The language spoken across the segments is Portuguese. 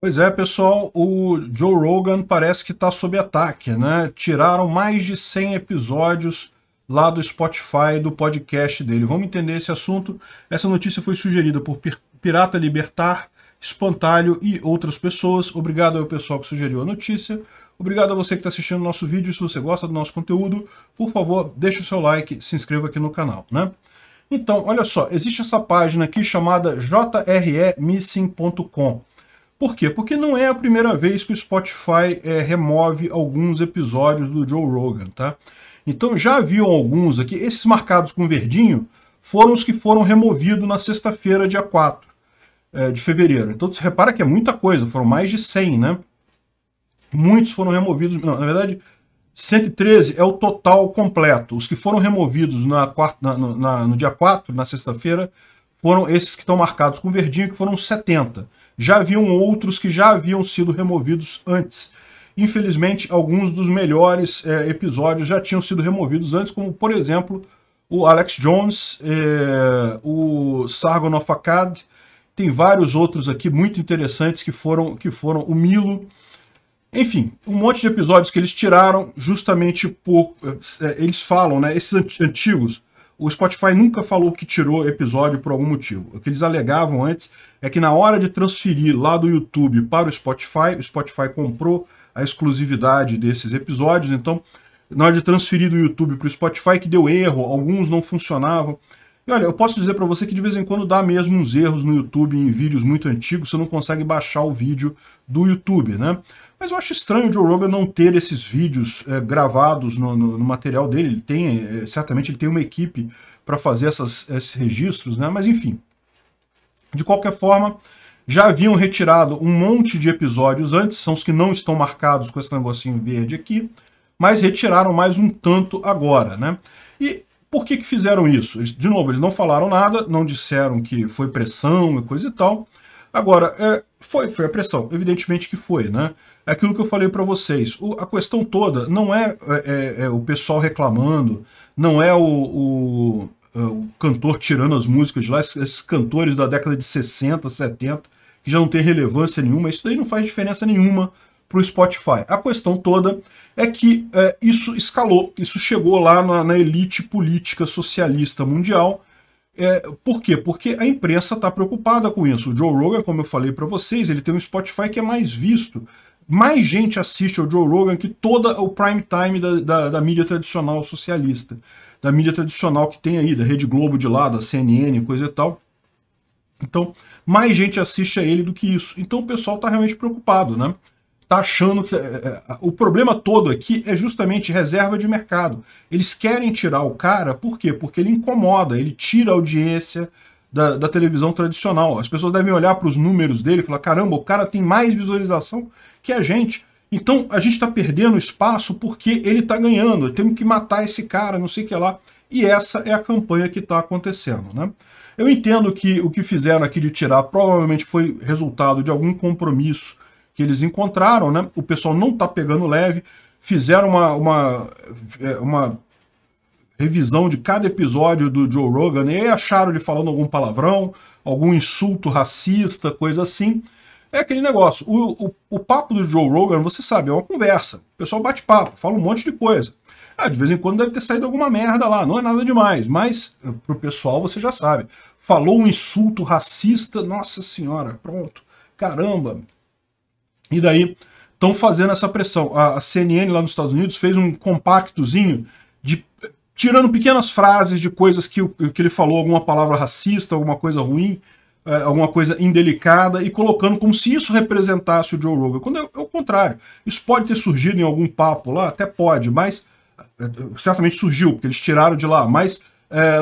Pois é, pessoal, o Joe Rogan parece que está sob ataque, né? Tiraram mais de 100 episódios lá do Spotify, do podcast dele. Vamos entender esse assunto. Essa notícia foi sugerida por Pirata Libertar, Espantalho e outras pessoas. Obrigado ao pessoal que sugeriu a notícia. Obrigado a você que está assistindo o nosso vídeo. Se você gosta do nosso conteúdo, por favor, deixe o seu like, se inscreva aqui no canal, né? Então, olha só, existe essa página aqui chamada jremissing.com. Por quê? Porque não é a primeira vez que o Spotify remove alguns episódios do Joe Rogan, tá? Então já haviam alguns aqui, esses marcados com verdinho, foram os que foram removidos na sexta-feira, dia 4 de fevereiro. Então você repara que é muita coisa, foram mais de 100, né? Muitos foram removidos, não, na verdade 113 é o total completo. Os que foram removidos no dia 4, na sexta-feira, foram esses que estão marcados com verdinho, que foram 70. Já haviam outros que já haviam sido removidos antes. Infelizmente, alguns dos melhores episódios já tinham sido removidos antes, como, por exemplo, o Alex Jones, o Sargon of Akkad. Tem vários outros aqui muito interessantes que foram o Milo. Enfim, um monte de episódios que eles tiraram justamente por... eles falam, né, esses antigos... O Spotify nunca falou que tirou episódio por algum motivo. O que eles alegavam antes é que na hora de transferir lá do YouTube para o Spotify comprou a exclusividade desses episódios, então na hora de transferir do YouTube para o Spotify que deu erro, alguns não funcionavam. E olha, eu posso dizer para você que de vez em quando dá mesmo uns erros no YouTube em vídeos muito antigos, você não consegue baixar o vídeo do YouTube, né? Mas eu acho estranho o Joe Rogan não ter esses vídeos gravados no material dele. Ele tem, certamente ele tem uma equipe para fazer esses registros, né? Mas enfim, de qualquer forma, já haviam retirado um monte de episódios antes, são os que não estão marcados com esse negocinho verde aqui, mas retiraram mais um tanto agora, né? E por que fizeram isso? Eles, de novo, eles não falaram nada, não disseram que foi pressão e coisa e tal. Agora, foi a pressão, evidentemente que foi, né? Aquilo que eu falei para vocês, a questão toda não é o pessoal reclamando, não é o cantor tirando as músicas de lá, esses cantores da década de 60, 70, que já não tem relevância nenhuma, isso daí não faz diferença nenhuma para o Spotify. A questão toda é que isso escalou, isso chegou lá na elite política socialista mundial. Por quê? Porque a imprensa está preocupada com isso. O Joe Rogan, como eu falei para vocês, ele tem um Spotify que é mais visto. Mais gente assiste ao Joe Rogan que todo o prime time da mídia tradicional socialista. Da mídia tradicional que tem aí, da Rede Globo de lá, da CNN, coisa e tal. Então, mais gente assiste a ele do que isso. Então o pessoal está realmente preocupado, né? Está achando que... o problema todo aqui é justamente reserva de mercado. Eles querem tirar o cara, por quê? Porque ele incomoda, ele tira a audiência da televisão tradicional. As pessoas devem olhar para os números dele e falar, caramba, o cara tem mais visualização que a gente. Então a gente está perdendo espaço porque ele está ganhando, temos que matar esse cara, não sei o que lá. E essa é a campanha que está acontecendo, né? Eu entendo que o que fizeram aqui de tirar provavelmente foi resultado de algum compromisso que eles encontraram, né? O pessoal não está pegando leve, fizeram uma revisão de cada episódio do Joe Rogan e acharam ele falando algum palavrão, algum insulto racista, coisa assim. É aquele negócio, o papo do Joe Rogan, você sabe, é uma conversa, o pessoal bate papo, fala um monte de coisa. Ah, de vez em quando deve ter saído alguma merda lá, não é nada demais, mas pro pessoal você já sabe, falou um insulto racista, nossa senhora, pronto, caramba. E daí, estão fazendo essa pressão. A CNN lá nos Estados Unidos fez um compactozinho, tirando pequenas frases de coisas que ele falou, alguma palavra racista, alguma coisa ruim, alguma coisa indelicada, e colocando como se isso representasse o Joe Rogan. Quando é o contrário. Isso pode ter surgido em algum papo lá, até pode, mas certamente surgiu, porque eles tiraram de lá, mas...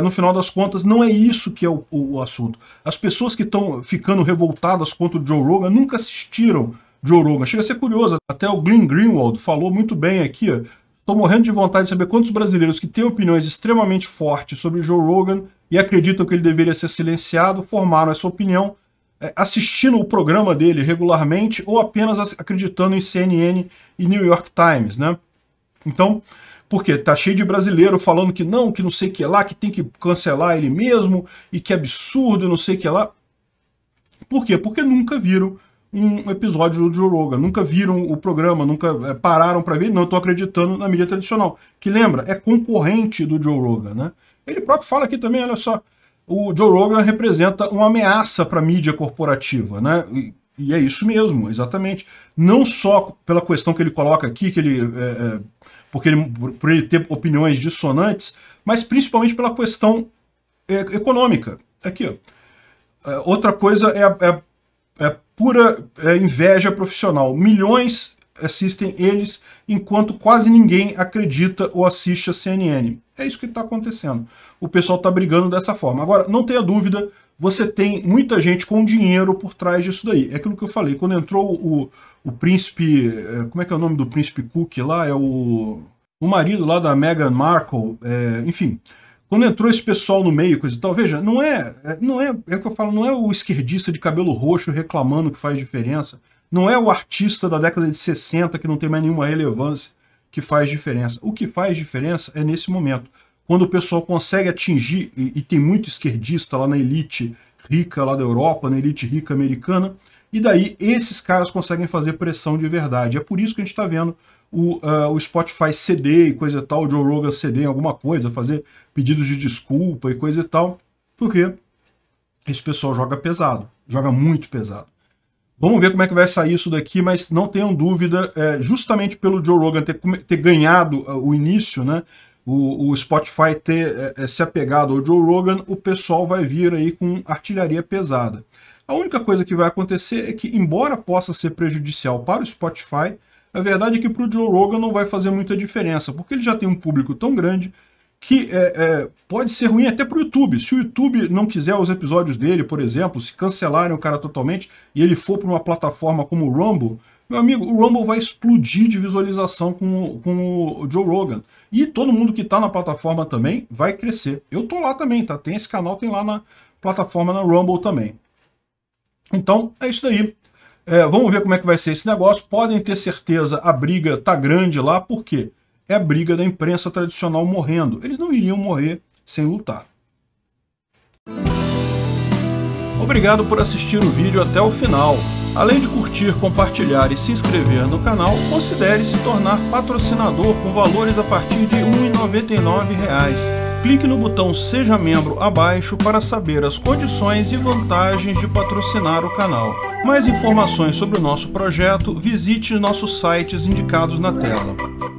no final das contas, não é isso que é o assunto. As pessoas que estão ficando revoltadas contra o Joe Rogan nunca assistiram Joe Rogan. Chega a ser curioso, até o Glenn Greenwald falou muito bem aqui, ó. Estou morrendo de vontade de saber quantos brasileiros que têm opiniões extremamente fortes sobre Joe Rogan e acreditam que ele deveria ser silenciado, formaram essa opinião assistindo o programa dele regularmente ou apenas acreditando em CNN e New York Times, né? Então, porque tá cheio de brasileiro falando que não sei o que lá, que tem que cancelar ele mesmo e que é absurdo, não sei o que lá. Por quê? Porque nunca viram um episódio do Joe Rogan, nunca viram o programa, nunca pararam para ver, não estou acreditando na mídia tradicional, que lembra, é concorrente do Joe Rogan, né? Ele próprio fala aqui também, olha só, o Joe Rogan representa uma ameaça para a mídia corporativa, né? E é isso mesmo, exatamente. Não só pela questão que ele coloca aqui, que ele, por ele ter opiniões dissonantes, mas principalmente pela questão econômica. Aqui, ó. Outra coisa é pura inveja profissional. Milhões assistem eles, enquanto quase ninguém acredita ou assiste a CNN. É isso que está acontecendo. O pessoal está brigando dessa forma. Agora, não tenha dúvida, você tem muita gente com dinheiro por trás disso daí. É aquilo que eu falei, quando entrou o príncipe... Como é que é o nome do príncipe Cook lá? É o marido lá da Meghan Markle, enfim... Quando entrou esse pessoal no meio, coisa e tal, veja, não é o que eu falo, não é o esquerdista de cabelo roxo reclamando que faz diferença, não é o artista da década de 60 que não tem mais nenhuma relevância que faz diferença. O que faz diferença é nesse momento, quando o pessoal consegue atingir, e tem muito esquerdista lá na elite rica lá da Europa, na elite rica americana, e daí esses caras conseguem fazer pressão de verdade. É por isso que a gente está vendo o Spotify ceder e coisa e tal, o Joe Rogan ceder em alguma coisa, fazer pedidos de desculpa e coisa e tal, porque esse pessoal joga pesado, joga muito pesado. Vamos ver como é que vai sair isso daqui, mas não tenham dúvida, justamente pelo Joe Rogan ter ganhado o início, né, o Spotify ter se apegado ao Joe Rogan, o pessoal vai vir aí com artilharia pesada. A única coisa que vai acontecer é que, embora possa ser prejudicial para o Spotify, a verdade é que para o Joe Rogan não vai fazer muita diferença, porque ele já tem um público tão grande que pode ser ruim até para o YouTube. Se o YouTube não quiser os episódios dele, por exemplo, se cancelarem o cara totalmente e ele for para uma plataforma como o Rumble, meu amigo, o Rumble vai explodir de visualização com o Joe Rogan. E todo mundo que está na plataforma também vai crescer. Eu estou lá também, tá? Tem esse canal, tem lá na plataforma, na Rumble também. Então, é isso daí. Vamos ver como é que vai ser esse negócio. Podem ter certeza, a briga está grande lá, porque é a briga da imprensa tradicional morrendo. Eles não iriam morrer sem lutar. Obrigado por assistir o vídeo até o final. Além de curtir, compartilhar e se inscrever no canal, considere se tornar patrocinador com valores a partir de R$ 1,99. Clique no botão Seja Membro abaixo para saber as condições e vantagens de patrocinar o canal. Mais informações sobre o nosso projeto, visite nossos sites indicados na tela.